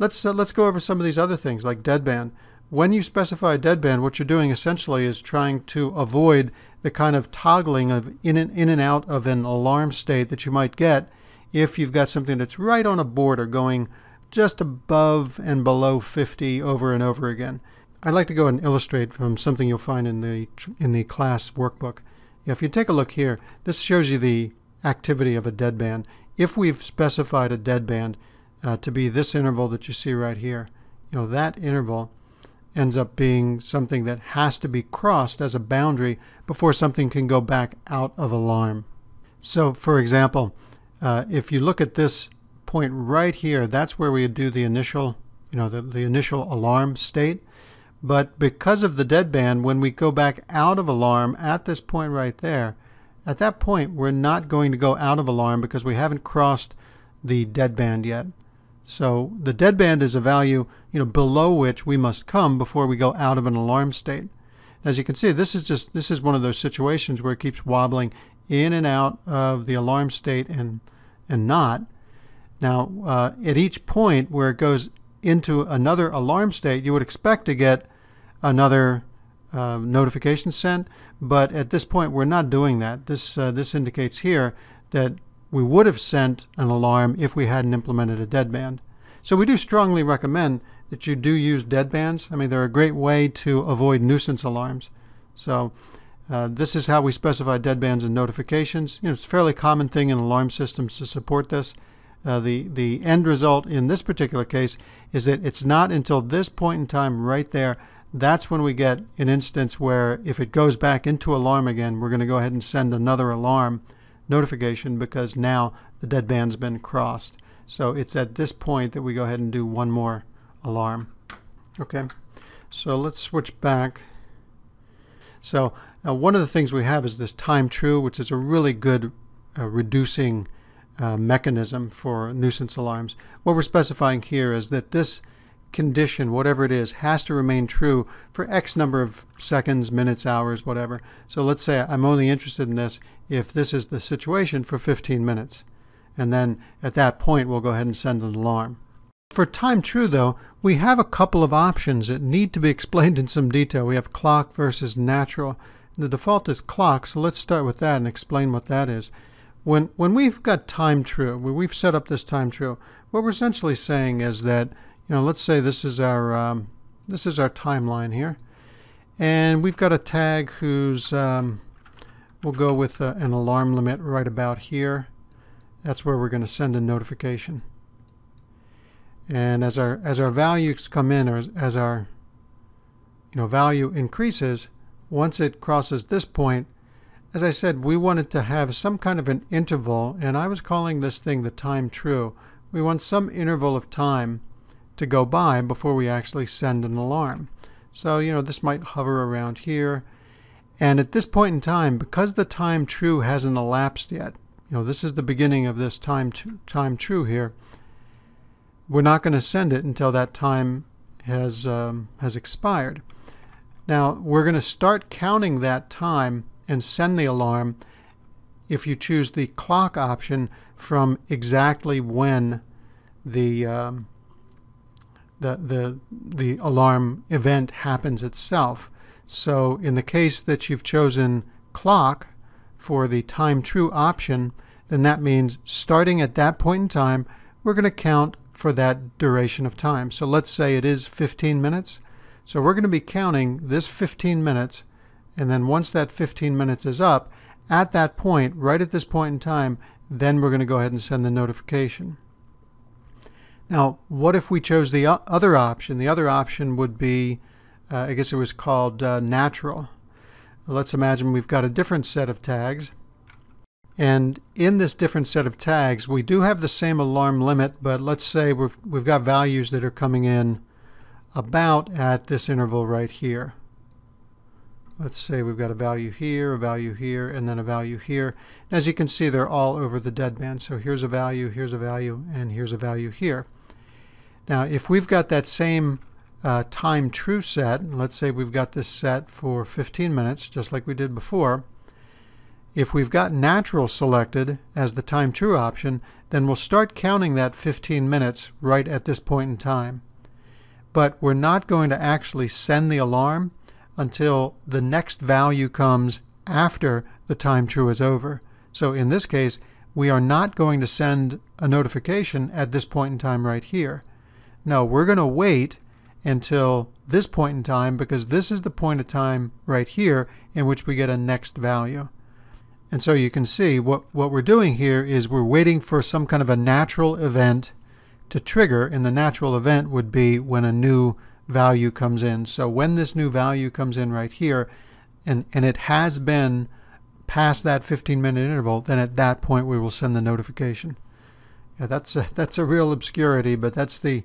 Let's go over some of these other things like deadband. When you specify a deadband, what you're doing essentially is trying to avoid the kind of toggling of in and out of an alarm state that you might get if you've got something that's right on a border going just above and below 50 over and over again. I'd like to go and illustrate from something you'll find in the class workbook. If you take a look here, this shows you the activity of a deadband. If we've specified a deadband to be this interval that you see right here, you know, that interval ends up being something that has to be crossed as a boundary before something can go back out of alarm. So for example, if you look at this point right here, that's where we do the initial, you know, the initial alarm state. But because of the deadband, when we go back out of alarm at this point right there, at that point we're not going to go out of alarm because we haven't crossed the deadband yet. So the deadband is a value, you know, below which we must come before we go out of an alarm state. As you can see, this is one of those situations where it keeps wobbling in and out of the alarm state and not. Now at each point where it goes into another alarm state, you would expect to get another notification sent, but at this point we're not doing that. This indicates here that we would have sent an alarm if we hadn't implemented a deadband. So we do strongly recommend that you do use deadbands. I mean, they're a great way to avoid nuisance alarms. So this is how we specify deadbands and notifications. You know, it's a fairly common thing in alarm systems to support this. The end result in this particular case is that it's not until this point in time right there, that's when we get an instance where if it goes back into alarm again, we're going to go ahead and send another alarm notification because now the deadband's been crossed. So it's at this point that we go ahead and do one more alarm. Okay, so let's switch back. So one of the things we have is this time true, which is a really good reducing mechanism for nuisance alarms. What we're specifying here is that this condition, whatever it is, has to remain true for X number of seconds, minutes, hours, whatever. So let's say I'm only interested in this if this is the situation for 15 minutes. And then at that point we'll go ahead and send an alarm. For time true though, we have a couple of options that need to be explained in some detail. We have clock versus natural. The default is clock, so let's start with that and explain what that is. When we've got time true, when we've set up this time true, what we're essentially saying is that, you know, let's say this is our timeline here, and we've got a tag who's we'll go with an alarm limit right about here. That's where we're going to send a notification. And as our values come in, or as our, you know, value increases, once it crosses this point, as I said, we wanted to have some kind of an interval, and I was calling this thing the time true. We want some interval of time to go by before we actually send an alarm. So, you know, this might hover around here, and at this point in time, because the time true hasn't elapsed yet, you know, this is the beginning of this time true here, we're not going to send it until that time has expired. Now we're going to start counting that time and send the alarm if you choose the clock option from exactly when the alarm event happens itself. So in the case that you've chosen clock for the time true option, then that means starting at that point in time, we're going to count for that duration of time. So let's say it is 15 minutes. So we're going to be counting this 15 minutes, and then once that 15 minutes is up, at that point, right at this point in time, then we're going to go ahead and send the notification. Now, what if we chose the other option? The other option would be, I guess it was called natural. Let's imagine we've got a different set of tags. And in this different set of tags, we do have the same alarm limit, but let's say we've got values that are coming in about at this interval right here. Let's say we've got a value here, and then a value here. And as you can see, they're all over the deadband. So here's a value, and here's a value here. Now, if we've got that same time true set, let's say we've got this set for 15 minutes, just like we did before, If we've got natural selected as the time true option, then we'll start counting that 15 minutes right at this point in time. But we're not going to actually send the alarm until the next value comes after the time true is over. So in this case, we are not going to send a notification at this point in time right here. No, we're going to wait until this point in time, because this is the point of time right here in which we get a next value. And so you can see what we're doing here is we're waiting for some kind of a natural event to trigger, and the natural event would be when a new value comes in. So when this new value comes in right here, and it has been past that 15-minute interval, then at that point we will send the notification. Yeah, that's a real obscurity, but that's the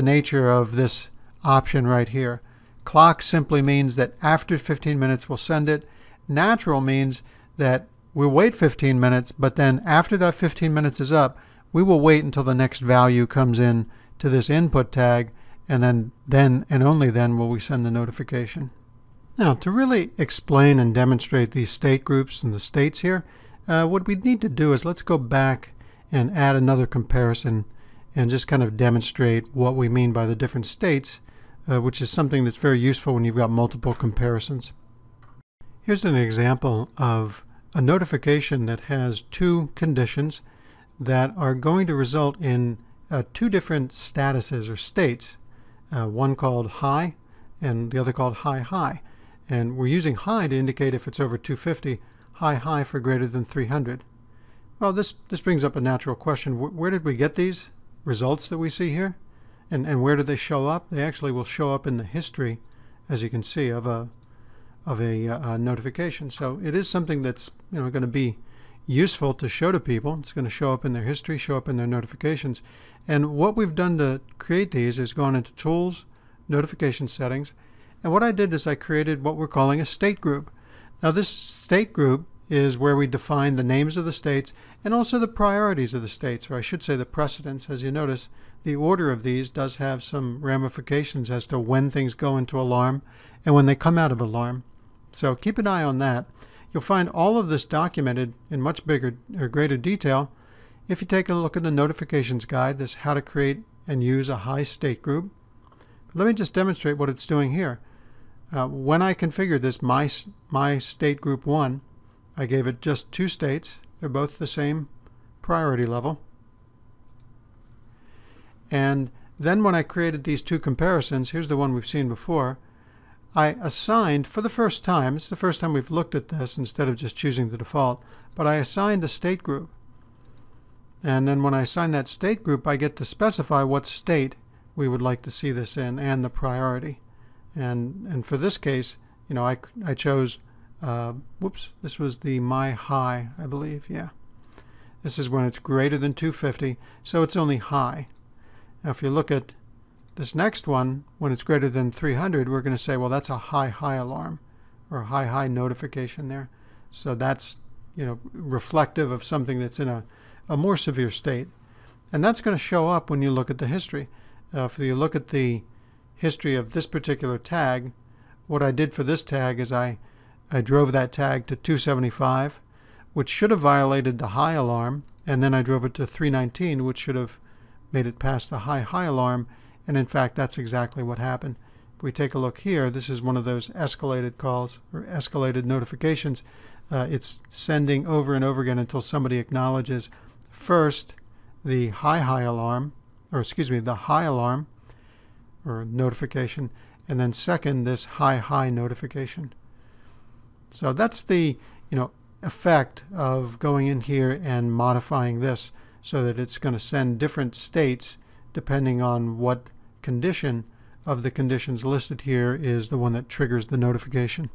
nature of this option right here. Clock simply means that after 15 minutes we'll send it. Natural means that we'll wait 15 minutes, but then after that 15 minutes is up, we will wait until the next value comes in to this input tag, and then and only then will we send the notification. Now, to really explain and demonstrate these state groups and the states here, what we need to do is let's go back and add another comparison and just kind of demonstrate what we mean by the different states, which is something that's very useful when you've got multiple comparisons. Here's an example of a notification that has two conditions that are going to result in two different statuses or states, one called high and the other called high. And we're using high to indicate if it's over 250, high for greater than 300. Well, this brings up a natural question. Where did we get these results that we see here? And where do they show up? They actually will show up in the history, as you can see, of a notification. So it is something that's, you know, going to be useful to show to people. It's going to show up in their history, show up in their notifications. And what we've done to create these is gone into Tools, Notification Settings, and what I did is I created what we're calling a state group. Now this state group is where we define the names of the states and also the priorities of the states, or I should say the precedence. As you notice, the order of these does have some ramifications as to when things go into alarm and when they come out of alarm. So keep an eye on that. You'll find all of this documented in much bigger or greater detail if you take a look at the notifications guide. This how to create and use a high state group. Let me just demonstrate what it's doing here. When I configured this, my state group 1, I gave it just two states. They're both the same priority level. And then when I created these two comparisons, here's the one we've seen before, I assigned for the first time, it's the first time we've looked at this instead of just choosing the default, but I assigned a state group. And then when I assign that state group, I get to specify what state we would like to see this in and the priority. And for this case, you know, I chose, this was the my high, I believe, yeah. This is when it's greater than 250, so it's only high. Now if you look at this next one, when it's greater than 300, we're going to say, well, that's a high alarm or a high notification there. So that's, you know, reflective of something that's in a more severe state. And that's going to show up when you look at the history. If you look at the history of this particular tag, what I did for this tag is I drove that tag to 275, which should have violated the high alarm, and then I drove it to 319, which should have made it past the high alarm, and in fact that's exactly what happened. If we take a look here, this is one of those escalated calls or escalated notifications. It's sending over and over again until somebody acknowledges first the high alarm, or excuse me, the high alarm or notification, and then second this high notification. So that's the, you know, effect of going in here and modifying this so that it's going to send different states depending on what condition of the conditions listed here is the one that triggers the notification.